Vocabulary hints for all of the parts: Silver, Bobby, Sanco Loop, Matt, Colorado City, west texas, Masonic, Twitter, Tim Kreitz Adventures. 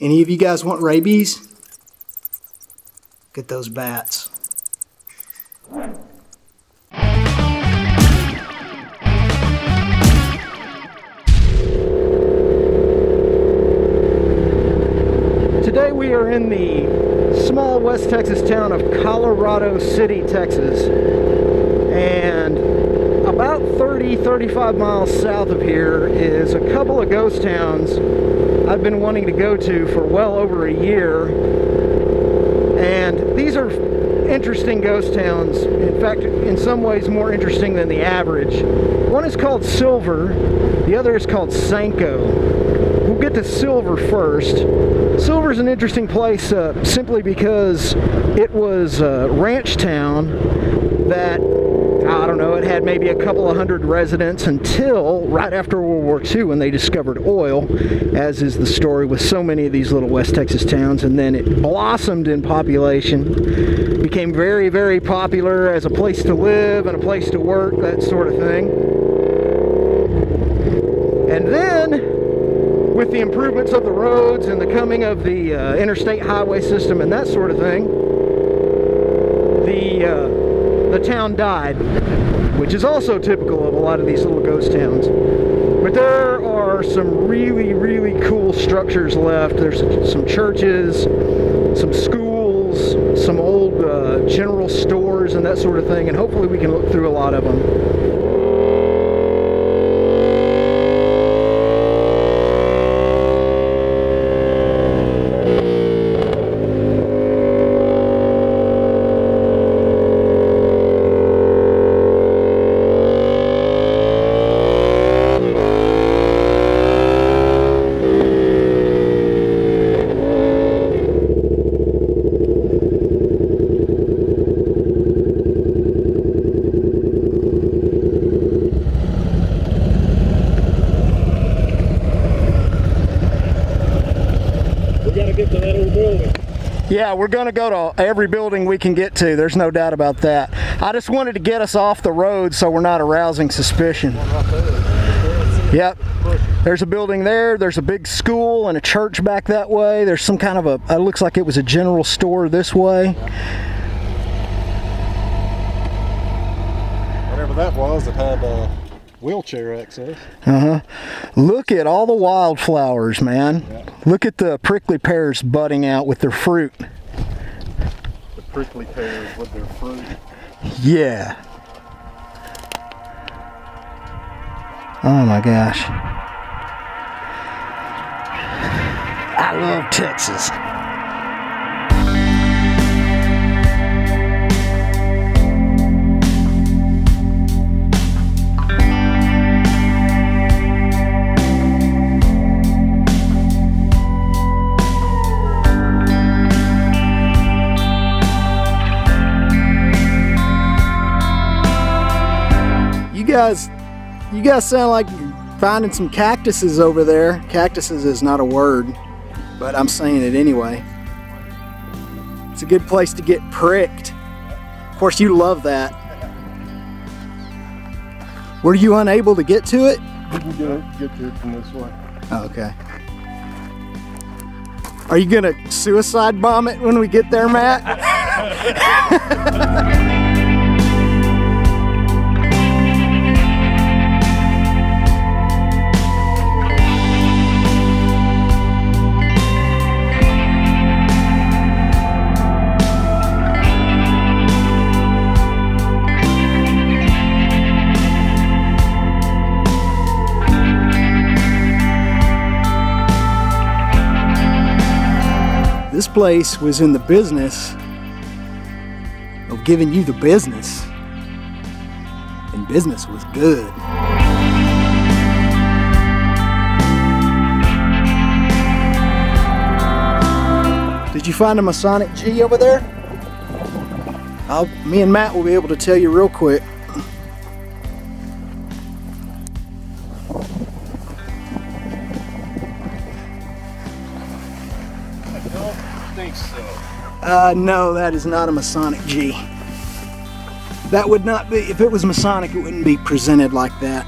Any of you guys want rabies? Get those bats. Today we are in the small West Texas town of Colorado City, Texas, and about 30-35 miles south of here is a couple of ghost towns I've been wanting to go to for well over a year. And these are interesting ghost towns, in fact, in some ways more interesting than the average. One is called Silver, the other is called Sanco. We'll get to Silver first. Silver's an interesting place simply because it was a ranch town that, I don't know, it had maybe a couple of hundred residents until right after World War II when they discovered oil, as is the story with so many of these little West Texas towns, and then it blossomed in population, became very, very popular as a place to live and a place to work, that sort of thing. And then, with the improvements of the roads and the coming of the interstate highway system and that sort of thing, the town died, which is also typical of a lot of these little ghost towns. But there are some really, really cool structures left. There's some churches, some schools, some old general stores and that sort of thing, and hopefully we can look through a lot of them. Yeah, we're going to go to every building we can get to. There's no doubt about that. I just wanted to get us off the road so we're not arousing suspicion. Yep. There's a building there. There's a big school and a church back that way. There's some kind of a, it looks like it was a general store this way. Whatever that was, it had wheelchair access. Look at all the wildflowers, man. Yeah. Look at the prickly pears budding out with their fruit. The prickly pears with their fruit. Yeah. Oh my gosh. I love Texas. You guys sound like you're finding some cactuses over there. Cactuses is not a word, but I'm saying it anyway. It's a good place to get pricked. Of course, you love that. Were you unable to get to it? We can get to it from this way. Oh, okay. Are you gonna suicide bomb it when we get there, Matt? This place was in the business of giving you the business, and business was good. Did you find a Masonic G over there? Me and Matt will be able to tell you real quick. No, that is not a Masonic G. That would not be, if it was Masonic, it wouldn't be presented like that.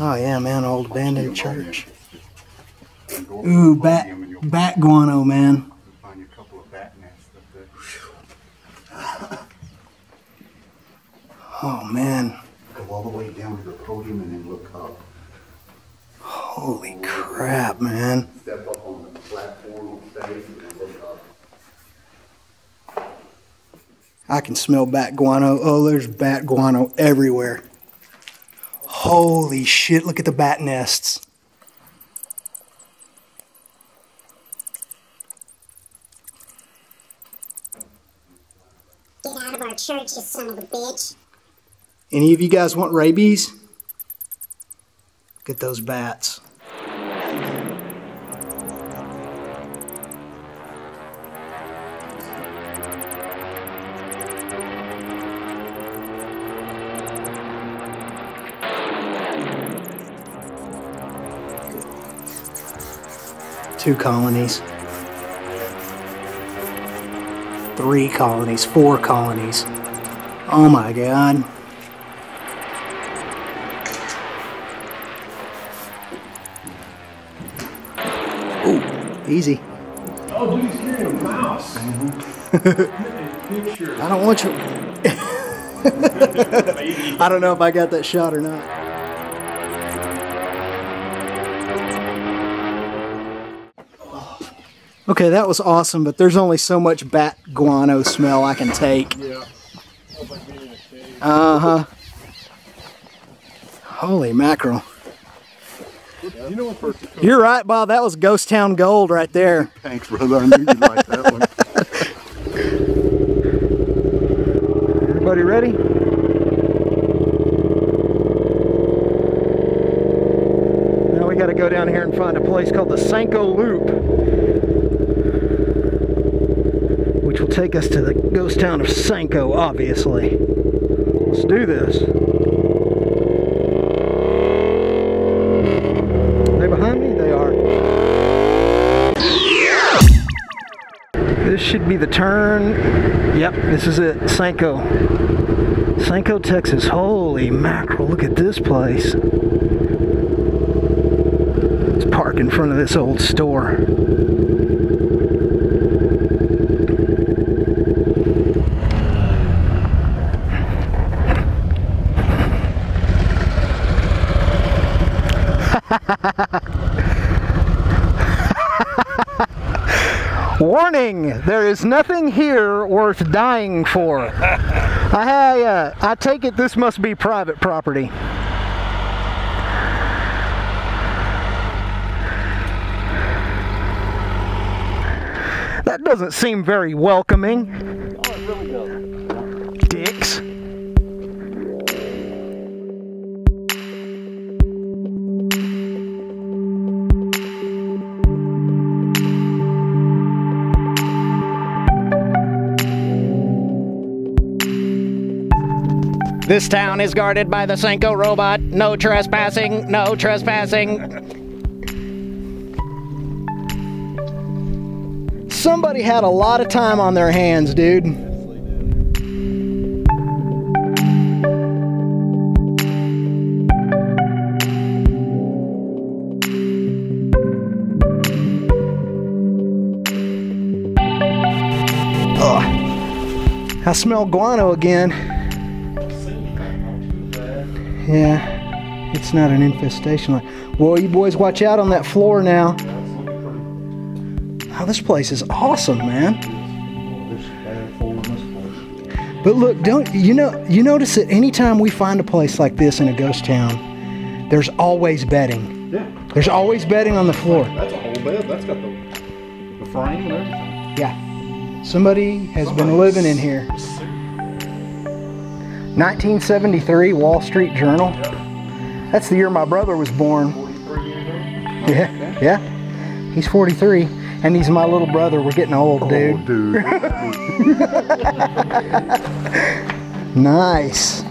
Oh yeah, man, old abandoned church. Ooh, bat guano, man. Oh man. Go all the way down to the podium and then look up. Holy crap, man. Step up on the platform stage and look up. I can smell bat guano. Oh, there's bat guano everywhere. Holy shit, look at the bat nests. Get out of our church, you son of a bitch. Any of you guys want rabies? Look at those bats. Two colonies, three colonies, four colonies. Oh my God. Ooh, easy. Oh, dude, he's carrying a mouse. Mm-hmm. I don't want you. I don't know if I got that shot or not. Okay, that was awesome, but there's only so much bat guano smell I can take. Yeah. Uh-huh. Holy mackerel. You know what, you're right, Bob. That was Ghost Town Gold right there. Thanks, brother. I knew you'd like that one. Everybody ready? Now we got to go down here and find a place called the Sanco Loop, which will take us to the ghost town of Sanco, obviously. Let's do this. Are they behind me? They are. This should be the turn. Yep, this is it. Sanco. Sanco, Texas. Holy mackerel, look at this place. Let's park in front of this old store. Warning, there is nothing here worth dying for. I take it this must be private property. That doesn't seem very welcoming. Oh, it really does. Dicks. This town is guarded by the Sanco robot. No trespassing, no trespassing. Somebody had a lot of time on their hands, dude. Ugh. I smell guano again. Yeah, it's not an infestation. Well, you boys watch out on that floor now. Oh, this place is awesome, man. But look, don't you know? You notice that anytime we find a place like this in a ghost town, there's always bedding. Yeah. There's always bedding on the floor. That's a whole bed. That's got the frame and everything. Yeah. Somebody has been living in here. 1973 Wall Street Journal. That's the year my brother was born. 43 years old? Yeah, yeah. He's 43, and he's my little brother. We're getting old, dude. Oh, dude. Nice.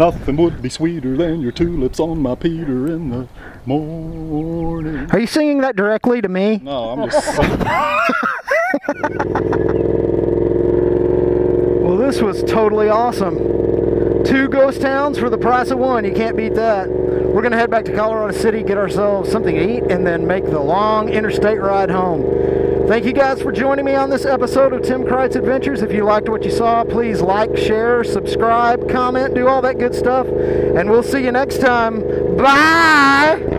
Nothing would be sweeter than your tulips on my Peter in the morning. Are you singing that directly to me? No, I'm just Well, this was totally awesome. Two ghost towns for the price of one. You can't beat that. We're going to head back to Colorado City, get ourselves something to eat, and then make the long interstate ride home. Thank you guys for joining me on this episode of Tim Kreitz Adventures. If you liked what you saw, please like, share, subscribe, comment, do all that good stuff. And we'll see you next time. Bye!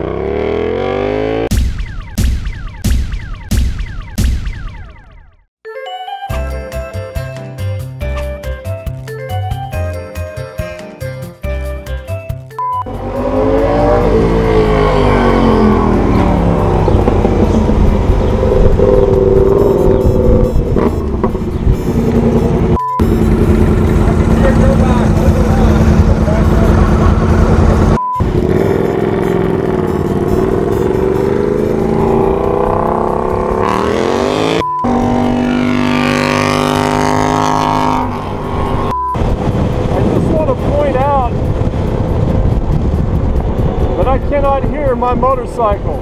My motorcycle.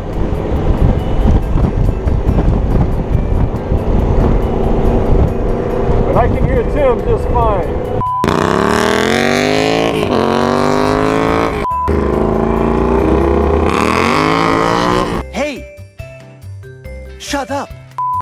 But I can hear Tim just fine. Hey! Shut up!